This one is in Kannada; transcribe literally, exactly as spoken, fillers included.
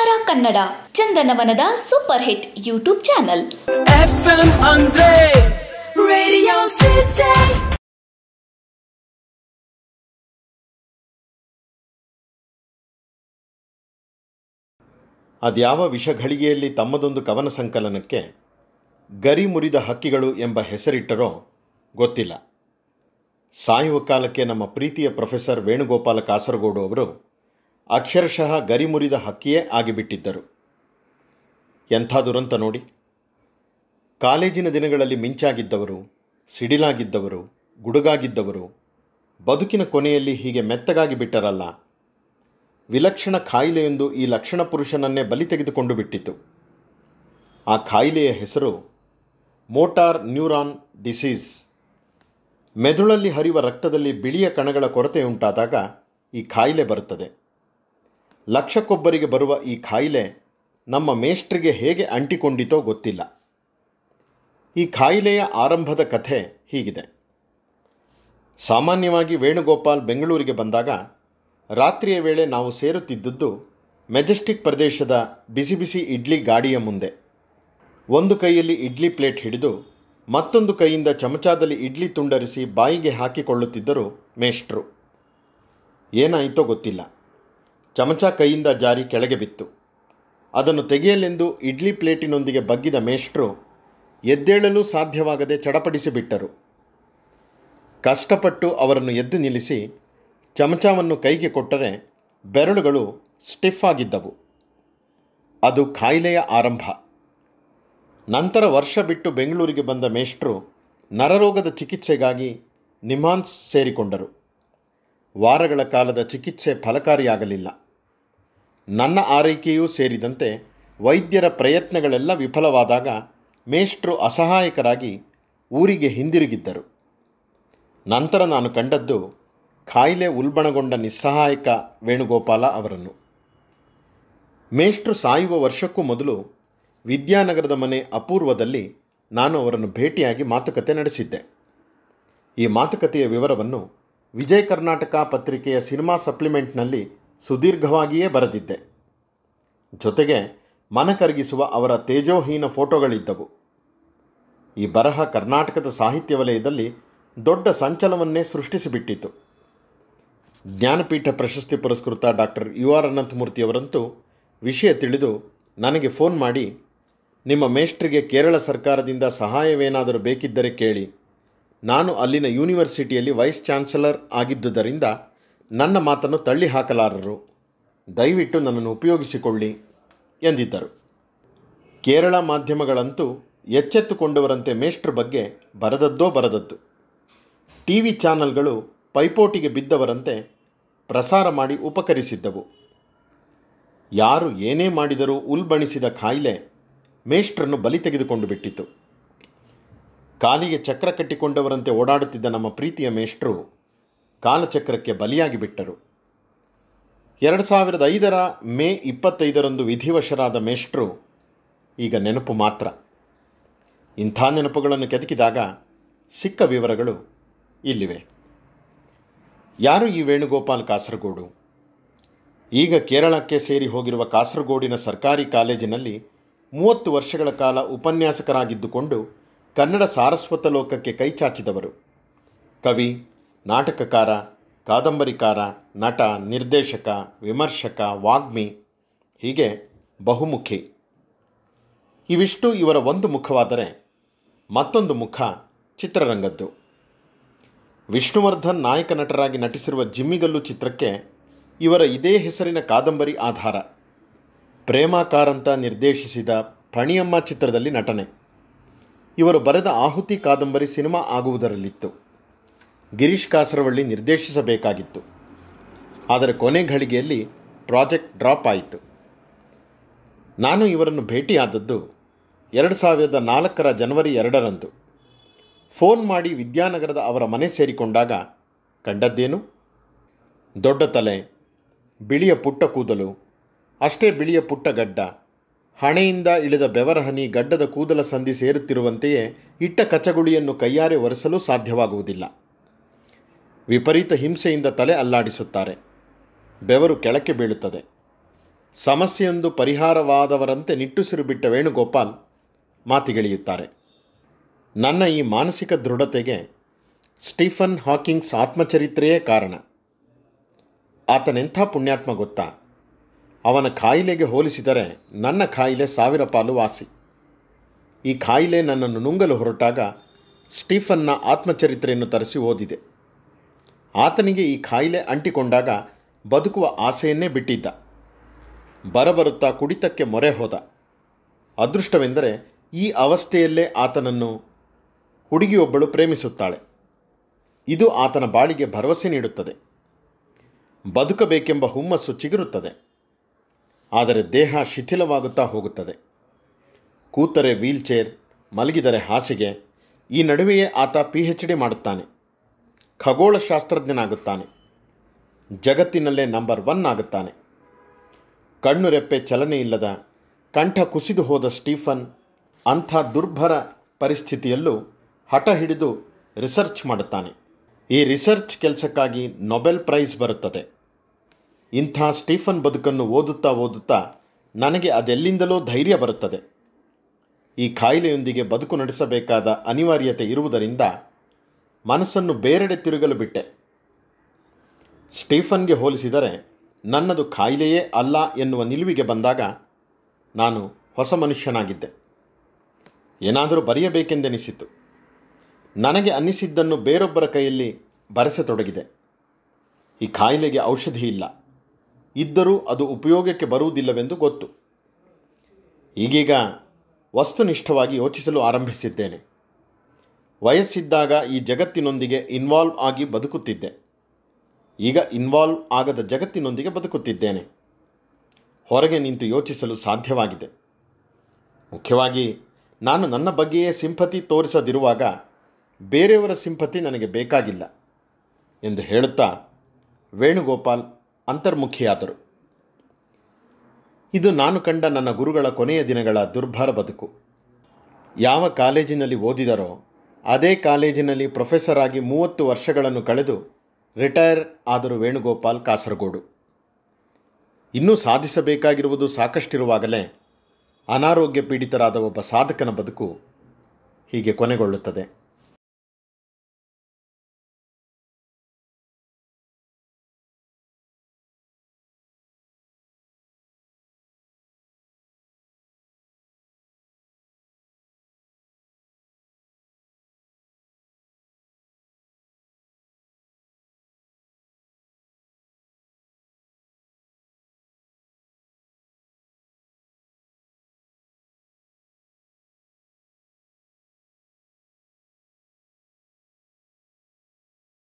ಉತ್ತರ ಕನ್ನಡ ಚಂದನವನದ super hit YouTube channel FM ಅಂದ್ರೆ ರೇಡಿಯೋ ಸಿಟಿ. ಅದ್ಯಾವ ವಿಷಘಳಿಗೆಯಲ್ಲಿ ತಮ್ಮದೊಂದು ಕವನ ಸಂಕಲನಕ್ಕೆ ಗರಿ ಮುರಿದ ಹಕ್ಕಿಗಳು ಎಂಬ ಹೆಸರಿಟ್ಟರೋ ಗೊತ್ತಿಲ್ಲ. ಸಾಯುವ ಕಾಲಕ್ಕೆ ನಮ್ಮ ಪ್ರೀತಿಯ ಪ್ರೊಫೆಸರ್ ವೇಣುಗೋಪಾಲ ಕಾಸರಗೋಡು ಅವರು ಅಕ್ಷರಶಃ ಗರಿ ಮುರಿದ ಹಕ್ಕಿಯೇ ಆಗಿಬಿಟ್ಟಿದ್ದರು. ಎಂಥ ದುರಂತ ನೋಡಿ. ಕಾಲೇಜಿನ ದಿನಗಳಲ್ಲಿ ಮಿಂಚಾಗಿದ್ದವರು, ಸಿಡಿಲಾಗಿದ್ದವರು, ಗುಡುಗಾಗಿದ್ದವರು ಬದುಕಿನ ಕೊನೆಯಲ್ಲಿ ಹೀಗೆ ಮೆತ್ತಗಾಗಿ ಬಿಟ್ಟರಲ್ಲ. ವಿಲಕ್ಷಣ ಖಾಯಿಲೆಯೊಂದು ಈ ಲಕ್ಷಣ ಪುರುಷನನ್ನೇ ಬಲಿ ತೆಗೆದುಕೊಂಡು ಬಿಟ್ಟಿತು. ಆ ಖಾಯಿಲೆಯ ಹೆಸರು ಮೋಟಾರ್ ನ್ಯೂರಾನ್ ಡಿಸೀಸ್. ಮೆದುಳಲ್ಲಿ ಹರಿಯುವ ರಕ್ತದಲ್ಲಿ ಬಿಳಿಯ ಕಣಗಳ ಕೊರತೆಯುಂಟಾದಾಗ ಈ ಖಾಯಿಲೆ ಬರುತ್ತದೆ. ಲಕ್ಷಕ್ಕೊಬ್ಬರಿಗೆ ಬರುವ ಈ ಖಾಯಿಲೆ ನಮ್ಮ ಮೇಷ್ಟ್ರಿಗೆ ಹೇಗೆ ಅಂಟಿಕೊಂಡಿತೋ ಗೊತ್ತಿಲ್ಲ. ಈ ಖಾಯಿಲೆಯ ಆರಂಭದ ಕಥೆ ಹೀಗಿದೆ. ಸಾಮಾನ್ಯವಾಗಿ ವೇಣುಗೋಪಾಲ್ ಬೆಂಗಳೂರಿಗೆ ಬಂದಾಗ ರಾತ್ರಿಯ ವೇಳೆ ನಾವು ಸೇರುತ್ತಿದ್ದದ್ದು ಮೆಜೆಸ್ಟಿಕ್ ಪ್ರದೇಶದ ಬಿಸಿ ಬಿಸಿ ಇಡ್ಲಿ ಗಾಡಿಯ ಮುಂದೆ. ಒಂದು ಕೈಯಲ್ಲಿ ಇಡ್ಲಿ ಪ್ಲೇಟ್ ಹಿಡಿದು ಮತ್ತೊಂದು ಕೈಯಿಂದ ಚಮಚದಲ್ಲಿ ಇಡ್ಲಿ ತುಂಡರಿಸಿ ಬಾಯಿಗೆ ಹಾಕಿಕೊಳ್ಳುತ್ತಿದ್ದರು ಮೇಷ್ಟ್ರು. ಏನಾಯಿತೋ ಗೊತ್ತಿಲ್ಲ, ಚಮಚ ಕೈಯಿಂದ ಜಾರಿ ಕೆಳಗೆ ಬಿತ್ತು. ಅದನ್ನು ತೆಗೆಯಲೆಂದು ಇಡ್ಲಿ ಪ್ಲೇಟಿನೊಂದಿಗೆ ಬಗ್ಗಿದ ಮೇಷ್ಟ್ರು ಎದ್ದೇಳಲು ಸಾಧ್ಯವಾಗದೆ ಚಡಪಡಿಸಿಬಿಟ್ಟರು. ಕಷ್ಟಪಟ್ಟು ಅವರನ್ನು ಎದ್ದು ನಿಲ್ಲಿಸಿ ಚಮಚವನ್ನು ಕೈಗೆ ಕೊಟ್ಟರೆ ಬೆರಳುಗಳು ಸ್ಟಿಫ್ ಆಗಿದ್ದವು. ಅದು ಖಾಯಿಲೆಯ ಆರಂಭ. ನಂತರ ವರ್ಷ ಬಿಟ್ಟು ಬೆಂಗಳೂರಿಗೆ ಬಂದ ಮೇಷ್ಟ್ರು ನರರೋಗದ ಚಿಕಿತ್ಸೆಗಾಗಿ ನಿಮ್ಹಾನ್ಸ್ ಸೇರಿಕೊಂಡರು. ವಾರಗಳ ಕಾಲದ ಚಿಕಿತ್ಸೆ ಫಲಕಾರಿಯಾಗಲಿಲ್ಲ. ನನ್ನ ಆರೈಕೆಯೂ ಸೇರಿದಂತೆ ವೈದ್ಯರ ಪ್ರಯತ್ನಗಳೆಲ್ಲ ವಿಫಲವಾದಾಗ ಮೇಷ್ಟ್ರು ಅಸಹಾಯಕರಾಗಿ ಊರಿಗೆ ಹಿಂದಿರುಗಿದ್ದರು. ನಂತರ ನಾನು ಕಂಡದ್ದು ಖಾಯಿಲೆ ಉಲ್ಬಣಗೊಂಡ ನಿಸ್ಸಹಾಯಕ ವೇಣುಗೋಪಾಲ ಅವರನ್ನು. ಮೇಷ್ಟ್ರು ಸಾಯುವ ವರ್ಷಕ್ಕೂ ಮೊದಲು ವಿದ್ಯಾನಗರದ ಮನೆ ಅಪೂರ್ವದಲ್ಲಿ ನಾನು ಅವರನ್ನು ಭೇಟಿಯಾಗಿ ಮಾತುಕತೆ ನಡೆಸಿದ್ದೆ. ಈ ಮಾತುಕತೆಯ ವಿವರವನ್ನು ವಿಜಯ ಕರ್ನಾಟಕ ಪತ್ರಿಕೆಯ ಸಿನಿಮಾ ಸಪ್ಲಿಮೆಂಟ್ನಲ್ಲಿ ಸುದೀರ್ಘವಾಗಿಯೇ ಬರೆದಿದ್ದೆ. ಜೊತೆಗೆ ಮನಕರಗಿಸುವ ಅವರ ತೇಜೋಹೀನ ಫೋಟೋಗಳಿದ್ದವು. ಈ ಬರಹ ಕರ್ನಾಟಕದ ಸಾಹಿತ್ಯ ವಲಯದಲ್ಲಿ ದೊಡ್ಡ ಸಂಚಲನವನ್ನೇ ಸೃಷ್ಟಿಸಿಬಿಟ್ಟಿತು. ಜ್ಞಾನಪೀಠ ಪ್ರಶಸ್ತಿ ಪುರಸ್ಕೃತ ಡಾಕ್ಟರ್ ಯು ಆರ್ ಅನಂತಮೂರ್ತಿಯವರಂತೂ ವಿಷಯ ತಿಳಿದು ನನಗೆ ಫೋನ್ ಮಾಡಿ, ನಿಮ್ಮ ಮೇಷ್ಟ್ರಿಗೆ ಕೇರಳ ಸರ್ಕಾರದಿಂದ ಸಹಾಯವೇನಾದರೂ ಬೇಕಿದ್ದರೆ ಕೇಳಿ, ನಾನು ಅಲ್ಲಿನ ಯೂನಿವರ್ಸಿಟಿಯಲ್ಲಿ ವೈಸ್ ಚಾನ್ಸಲರ್ ಆಗಿದ್ದುದರಿಂದ ನನ್ನ ಮಾತನ್ನು ತಳ್ಳಿ ಹಾಕಲಾರರು, ದಯವಿಟ್ಟು ನನ್ನನ್ನು ಉಪಯೋಗಿಸಿಕೊಳ್ಳಿ ಎಂದಿದ್ದರು. ಕೇರಳ ಮಾಧ್ಯಮಗಳಂತೂ ಎಚ್ಚೆತ್ತುಕೊಂಡವರಂತೆ ಮೇಷ್ಟ್ರ ಬಗ್ಗೆ ಬರೆದದ್ದೋ ಬರೆದದ್ದು. ಟಿ ವಿ ಚಾನಲ್ಗಳು ಪೈಪೋಟಿಗೆ ಬಿದ್ದವರಂತೆ ಪ್ರಸಾರ ಮಾಡಿ ಉಪಕರಿಸಿದ್ದವು. ಯಾರು ಏನೇ ಮಾಡಿದರೂ ಉಲ್ಬಣಿಸಿದ ಖಾಯಿಲೆ ಮೇಷ್ಟ್ರನ್ನು ಬಲಿ ತೆಗೆದುಕೊಂಡು ಬಿಟ್ಟಿತು. ಕಾಲಿಗೆ ಚಕ್ರ ಕಟ್ಟಿಕೊಂಡವರಂತೆ ಓಡಾಡುತ್ತಿದ್ದ ನಮ್ಮ ಪ್ರೀತಿಯ ಮೇಷ್ಟ್ರು ಕಾಲಚಕ್ರಕ್ಕೆ ಬಲಿಯಾಗಿ ಬಿಟ್ಟರು. ಎರಡು ಸಾವಿರದ ಐದರ ಮೇ ಇಪ್ಪತ್ತೈದರಂದು ವಿಧಿವಶರಾದ ಮೇಷ್ಟ್ರು ಈಗ ನೆನಪು ಮಾತ್ರ. ಇಂಥ ನೆನಪುಗಳನ್ನು ಕೆದಕಿದಾಗ ಸಿಕ್ಕ ವಿವರಗಳು ಇಲ್ಲಿವೆ. ಯಾರು ಈ ವೇಣುಗೋಪಾಲ್ ಕಾಸರಗೋಡು? ಈಗ ಕೇರಳಕ್ಕೆ ಸೇರಿ ಹೋಗಿರುವ ಕಾಸರಗೋಡಿನ ಸರ್ಕಾರಿ ಕಾಲೇಜಿನಲ್ಲಿ ಮೂವತ್ತು ವರ್ಷಗಳ ಕಾಲ ಉಪನ್ಯಾಸಕರಾಗಿದ್ದುಕೊಂಡು ಕನ್ನಡ ಸಾರಸ್ವತ ಲೋಕಕ್ಕೆ ಕೈಚಾಚಿದವರು. ಕವಿ, ನಾಟಕಕಾರ, ಕಾದಂಬರಿಕಾರ, ನಟ, ನಿರ್ದೇಶಕ, ವಿಮರ್ಶಕ, ವಾಗ್ಮಿ, ಹೀಗೆ ಬಹುಮುಖಿ. ಇವಿಷ್ಟು ಇವರ ಒಂದು ಮುಖವಾದರೆ ಮತ್ತೊಂದು ಮುಖ ಚಿತ್ರರಂಗದ್ದು. ವಿಷ್ಣುವರ್ಧನ್ ನಾಯಕ ನಟರಾಗಿ ನಟಿಸಿರುವ ಜಿಮ್ಮಿಗಲ್ಲು ಚಿತ್ರಕ್ಕೆ ಇವರ ಇದೇ ಹೆಸರಿನ ಕಾದಂಬರಿ ಆಧಾರ. ಪ್ರೇಮಾ ಕಾರಂತ ನಿರ್ದೇಶಿಸಿದ ಪಣಿಯಮ್ಮ ಚಿತ್ರದಲ್ಲಿ ನಟನೆ. ಇವರು ಬರೆದ ಆಹುತಿ ಕಾದಂಬರಿ ಸಿನಿಮಾ ಆಗುವುದರಲ್ಲಿತ್ತು. ಗಿರೀಶ್ ಕಾಸರವಳ್ಳಿ ನಿರ್ದೇಶಿಸಬೇಕಾಗಿತ್ತು. ಆದರೆ ಕೊನೆ ಘಳಿಗೆಯಲ್ಲಿ ಪ್ರಾಜೆಕ್ಟ್ ಡ್ರಾಪ್ ಆಯಿತು. ನಾನು ಇವರನ್ನು ಭೇಟಿಯಾದದ್ದು ಎರಡು ಸಾವಿರದ ನಾಲ್ಕರ ಜನವರಿ ಎರಡರಂದು. ಫೋನ್ ಮಾಡಿ ವಿದ್ಯಾನಗರದ ಅವರ ಮನೆ ಸೇರಿಕೊಂಡಾಗ ಕಂಡದ್ದೇನು? ದೊಡ್ಡ ತಲೆ, ಬಿಳಿಯ ಪುಟ್ಟ ಕೂದಲು, ಅಷ್ಟೇ ಬಿಳಿಯ ಪುಟ್ಟ ಗಡ್ಡ, ಹಣೆಯಿಂದ ಇಳಿದ ಬೆವರಹನಿ ಗಡ್ಡದ ಕೂದಲ ಸಂಧಿ ಸೇರುತ್ತಿರುವಂತೆಯೇ ಇಟ್ಟ ಕಚಗುಳಿಯನ್ನು ಕೈಯಾರೆ ಒರೆಸಲು ಸಾಧ್ಯವಾಗುವುದಿಲ್ಲ. ವಿಪರೀತ ಹಿಂಸೆಯಿಂದ ತಲೆ ಅಲ್ಲಾಡಿಸುತ್ತಾರೆ. ಬೆವರು ಕೆಳಕ್ಕೆ ಬೀಳುತ್ತದೆ. ಸಮಸ್ಯೆಯೊಂದು ಪರಿಹಾರವಾದವರಂತೆ ನಿಟ್ಟುಸಿರು ಬಿಟ್ಟ ವೇಣುಗೋಪಾಲ್ ಮಾತಿಗಿಳಿಯುತ್ತಾರೆ. ನನ್ನ ಈ ಮಾನಸಿಕ ದೃಢತೆಗೆ ಸ್ಟೀಫನ್ ಹಾಕಿಂಗ್ಸ್ ಆತ್ಮಚರಿತ್ರೆಯೇ ಕಾರಣ. ಆತನೆಂಥ ಪುಣ್ಯಾತ್ಮ ಗೊತ್ತಾ? ಅವನ ಕಾಯಿಲೆಗೆ ಹೋಲಿಸಿದರೆ ನನ್ನ ಕಾಯಿಲೆ ಸಾವಿರ ಪಾಲು ವಾಸಿ. ಈ ಕಾಯಿಲೆ ನನ್ನನ್ನು ನುಂಗಲು ಹೊರಟಾಗ ಸ್ಟೀಫನ್ನ ಆತ್ಮಚರಿತ್ರೆಯನ್ನು ತರಿಸಿ ಓದಿದೆ. ಆತನಿಗೆ ಈ ಕಾಯಿಲೆ ಅಂಟಿಕೊಂಡಾಗ ಬದುಕುವ ಆಸೆಯನ್ನೇ ಬಿಟ್ಟಿದ್ದ. ಬರಬರುತ್ತಾ ಕುಡಿತಕ್ಕೆ ಮೊರೆ ಹೋದ. ಅದೃಷ್ಟವೆಂದರೆ ಈ ಅವಸ್ಥೆಯಲ್ಲೇ ಆತನನ್ನು ಹುಡುಗಿಯೊಬ್ಬಳು ಪ್ರೇಮಿಸುತ್ತಾಳೆ. ಇದು ಆತನ ಬಾಳಿಗೆ ಭರವಸೆ ನೀಡುತ್ತದೆ. ಬದುಕಬೇಕೆಂಬ ಹುಮ್ಮಸ್ಸು ಚಿಗುರುತ್ತದೆ. ಆದರೆ ದೇಹ ಶಿಥಿಲವಾಗುತ್ತಾ ಹೋಗುತ್ತದೆ. ಕೂತರೆ ವೀಲ್ಚೇರ್, ಮಲಗಿದರೆ ಹಾಸಿಗೆ. ಈ ನಡುವೆಯೇ ಆತ ಪಿ ಹೆಚ್ ಡಿ ಮಾಡುತ್ತಾನೆ. ಖಗೋಳಶಾಸ್ತ್ರಜ್ಞನಾಗುತ್ತಾನೆ. ಜಗತ್ತಿನಲ್ಲೇ ನಂಬರ್ ಒನ್ ಆಗುತ್ತಾನೆ. ಕಣ್ಣು ರೆಪ್ಪೆ ಚಲನೆ ಇಲ್ಲದ, ಕಂಠ ಕುಸಿದು ಹೋದ ಸ್ಟೀಫನ್ ಅಂಥ ದುರ್ಭರ ಪರಿಸ್ಥಿತಿಯಲ್ಲೂ ಹಠ ಹಿಡಿದು ರಿಸರ್ಚ್ ಮಾಡುತ್ತಾನೆ. ಈ ರಿಸರ್ಚ್ ಕೆಲಸಕ್ಕಾಗಿ ನೊಬೆಲ್ ಪ್ರೈಸ್ ಬರುತ್ತದೆ. ಇಂಥ ಸ್ಟೀಫನ್ ಬದುಕನ್ನು ಓದುತ್ತಾ ಓದುತ್ತಾ ನನಗೆ ಅದೆಲ್ಲಿಂದಲೋ ಧೈರ್ಯ ಬರುತ್ತದೆ. ಈ ಕಾಯಿಲೆಯೊಂದಿಗೆ ಬದುಕು ನಡೆಸಬೇಕಾದ ಅನಿವಾರ್ಯತೆ ಇರುವುದರಿಂದ ಮನಸ್ಸನ್ನು ಬೇರೆಡೆ ತಿರುಗಲು ಬಿಟ್ಟೆ. ಸ್ಟೀಫನ್ಗೆ ಹೋಲಿಸಿದರೆ ನನ್ನದು ಕಾಯಿಲೆಯೇ ಅಲ್ಲ ಎನ್ನುವ ನಿಲುವಿಗೆ ಬಂದಾಗ ನಾನು ಹೊಸ ಮನುಷ್ಯನಾಗಿದ್ದೆ. ಏನಾದರೂ ಬರೆಯಬೇಕೆಂದೆನಿಸಿತು. ನನಗೆ ಅನ್ನಿಸಿದ್ದನ್ನು ಬೇರೊಬ್ಬರ ಕೈಯಲ್ಲಿ ಬರೆಸತೊಡಗಿದೆ. ಈ ಕಾಯಿಲೆಗೆ ಔಷಧಿ ಇಲ್ಲ, ಇದ್ದರೂ ಅದು ಉಪಯೋಗಕ್ಕೆ ಬರುವುದಿಲ್ಲವೆಂದು ಗೊತ್ತು. ಈಗೀಗ ವಸ್ತುನಿಷ್ಠವಾಗಿ ಯೋಚಿಸಲು ಆರಂಭಿಸಿದ್ದೇನೆ. ವಯಸ್ಸಿದ್ದಾಗ ಈ ಜಗತ್ತಿನೊಂದಿಗೆ ಇನ್ವಾಲ್ವ್ ಆಗಿ ಬದುಕುತ್ತಿದ್ದೆ. ಈಗ ಇನ್ವಾಲ್ವ್ ಆಗದ ಜಗತ್ತಿನೊಂದಿಗೆ ಬದುಕುತ್ತಿದ್ದೇನೆ. ಹೊರಗೆ ನಿಂತು ಯೋಚಿಸಲು ಸಾಧ್ಯವಾಗಿದೆ. ಮುಖ್ಯವಾಗಿ ನಾನು ನನ್ನ ಬಗ್ಗೆಯೇ ಸಿಂಪತಿ ತೋರಿಸದಿರುವಾಗ ಬೇರೆಯವರ ಸಿಂಪತಿ ನನಗೆ ಬೇಕಾಗಿಲ್ಲ ಎಂದು ಹೇಳುತ್ತಾ ವೇಣುಗೋಪಾಲ್ ಅಂತರ್ಮುಖಿಯಾದರು. ಇದು ನಾನು ಕಂಡ ನನ್ನ ಗುರುಗಳ ಕೊನೆಯ ದಿನಗಳ ದುರ್ಭರ ಬದುಕು. ಯಾವ ಕಾಲೇಜಿನಲ್ಲಿ ಓದಿದರೋ ಅದೇ ಕಾಲೇಜಿನಲ್ಲಿ ಪ್ರೊಫೆಸರ್ ಆಗಿ ಮೂವತ್ತು ವರ್ಷಗಳನ್ನು ಕಳೆದು ರಿಟೈರ್ ಆದರು ವೇಣುಗೋಪಾಲ್ ಕಾಸರಗೋಡು. ಇನ್ನೂ ಸಾಧಿಸಬೇಕಾಗಿರುವುದು ಸಾಕಷ್ಟಿರುವಾಗಲೇ ಅನಾರೋಗ್ಯ ಪೀಡಿತರಾದ ಒಬ್ಬ ಸಾಧಕನ ಬದುಕು ಹೀಗೆ ಕೊನೆಗೊಳ್ಳುತ್ತದೆ.